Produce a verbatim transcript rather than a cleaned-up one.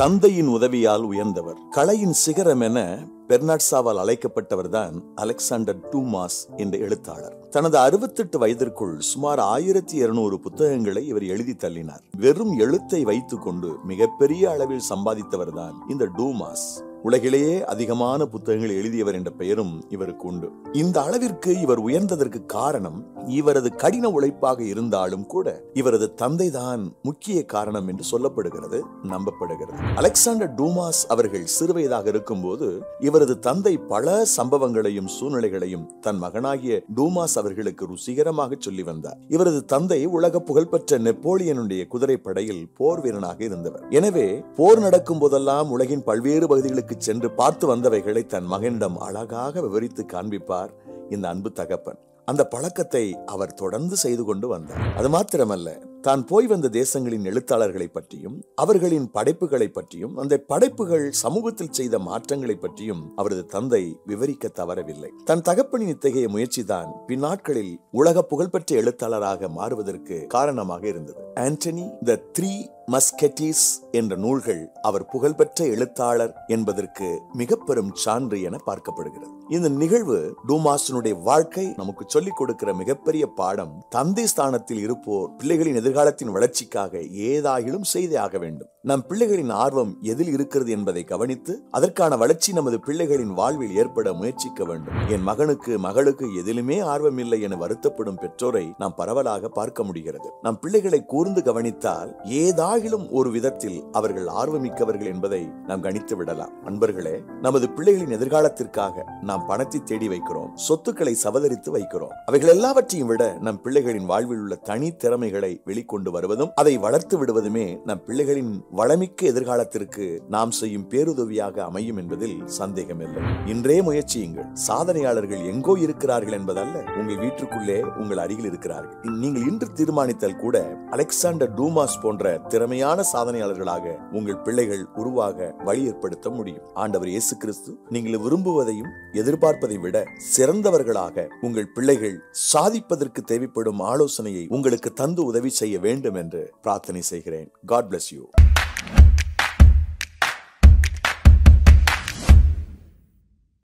தந்தையின் உதவியால் உயர்ந்தவர், கலையின் சிகரம் என பெர்னார்ட் சாவால் அழைக்கப்பட்டவர்தான் அலெக்சாண்டர் டூமாஸ் என்ற எழுத்தாளர். தனது அறுபத்தெட்டு வயதிற்குள் சுமார் ஆயிரத்தி இருநூறு புத்தகங்களை இவர் எழுதி தள்ளினார். வெறும் எழுத்தை வைத்துக் கொண்டு மிகப்பெரிய அளவில் சம்பாதித்தவர்தான் இந்த டூமாஸ். உலகிலேயே அதிகமான புத்தகங்கள் எழுதியவர் என்ற பெயரும் இவருக்கு உண்டு. இந்த அளவிற்கு இவர் உயர்ந்ததற்கு காரணம் இவரது கடின உழைப்பாக இருந்தாலும் கூட இவரது தந்தை தான் முக்கிய காரணம் என்று சொல்லப்படுகிறது, நம்பப்படுகிறது. அலெக்சாண்டர் டூமாஸ் அவர்கள் சிறுவயதாக இருக்கும் போது இவரது தந்தை பல சம்பவங்களையும் சூழ்நிலைகளையும் தன் மகனாகிய டூமாஸ் அவர்களுக்கு ருசிகரமாக சொல்லி வந்தார். இவரது தந்தை உலக புகழ்பெற்ற நெப்போலியனுடைய குதிரைப்படையில் போர் வீரனாக இருந்தவர். எனவே போர் நடக்கும் போதெல்லாம் உலகின் பல்வேறு பகுதிகளுக்கு சென்று பார்த்து வந்தவைகளை தன் மகனிடம் அழகாக விவரித்து காண்பிப்பார் இந்த அன்பு தகப்பன். அந்த பழக்கத்தை அவர் தொடர்ந்து செய்து கொண்டு வந்தார். அது மாத்திரமல்ல, தான் போய் வந்த தேசங்களின் எழுத்தாளர்களை பற்றியும் அவர்களின் படைப்புகளை பற்றியும் அந்த படைப்புகள் சமூகத்தில் செய்த மாற்றங்களை பற்றியும் அவரது தந்தை விவரிக்க தவறவில்லை. தன் தகப்பனின் இத்தகைய முயற்சி தான் பின்னாட்களில் உலக புகழ்பெற்ற எழுத்தாளராக மாறுவதற்கு காரணமாக இருந்தது. ஆண்டனி, தி த்ரீ மஸ்கெட்டீஸ் என்ற நூல்கள் அவர் புகழ்பெற்ற எழுத்தாளர் என்பதற்கு மிக பெரும் சான்று என பார்க்கப்படுகிறது. இந்த நிகழ்வு டூமாஸினுடைய வாழ்க்கை நமக்கு சொல்லிக் கொடுக்கிற மிகப்பெரிய பாடம், தந்தை ஸ்தானத்தில் இருப்போர் பிள்ளைகளின் எதிர்காலத்தின் வளர்ச்சிக்காக ஏதாயிலும் செய்தே ஆக வேண்டும். நம் பிள்ளைகளின் ஆர்வம் எதில் இருக்கிறது என்பதை கவனித்து அதற்கான வளர்ச்சி நமது பிள்ளைகளின் வாழ்வில் ஏற்பட முயற்சிக்க வேண்டும். என் மகனுக்கு மகளுக்கு எதிலுமே ஆர்வம் இல்லை என வருத்தப்படும் பெற்றோரை நாம் பரவலாக பார்க்க முடிகிறது. நம் பிள்ளைகளை கூர்ந்து கவனித்தால் ஏதாயிலும் ஒரு விதத்தில் அவர்கள் ஆர்வமிக்கவர்கள் என்பதை நாம் கணித்து விடலாம். அன்பர்களே, நமது பிள்ளைகளின் எதிர்காலத்திற்காக நாம் பணத்தை தேடி வைக்கிறோம், சொத்துக்களை சவதரித்து வைக்கிறோம். அவைகள் எல்லாவற்றையும் விட நம் பிள்ளைகளின் வாழ்வில் உள்ள தனி திறமைகளை வெளிக்கொண்டு வருவதும் அதை வளர்த்து விடுவதுமே நம் பிள்ளைகளின் வளமிக்க எதிர்காலத்திற்கு நாம் செய்யும் பேருதவியாக அமையும் என்பதில் சந்தேகமில்லை. இன்றே முயற்சியுங்கள். சாதனையாளர்கள் எங்கோ இருக்கிறார்கள் என்பதல்ல, உங்கள் வீட்டிற்குள்ளே உங்கள் அருகில் இருக்கிறார்கள். நீங்கள் இன்று தீர்மானித்தால் கூட அலெக்சாண்டர் டூமாஸ் போன்ற திறமையான சாதனையாளர்களாக உங்கள் பிள்ளைகள் உருவாக வழி ஏற்படுத்த முடியும். ஆண்டவர் இயேசு கிறிஸ்து நீங்கள் விரும்புவதையும் எதிர்பார்ப்பதை விட சிறந்தவர்களாக உங்கள் பிள்ளைகள் சாதிப்பதற்கு தேவைப்படும் ஆலோசனையை உங்களுக்கு தந்து உதவி செய்ய வேண்டும் என்று பிரார்த்தனை செய்கிறேன். God bless you.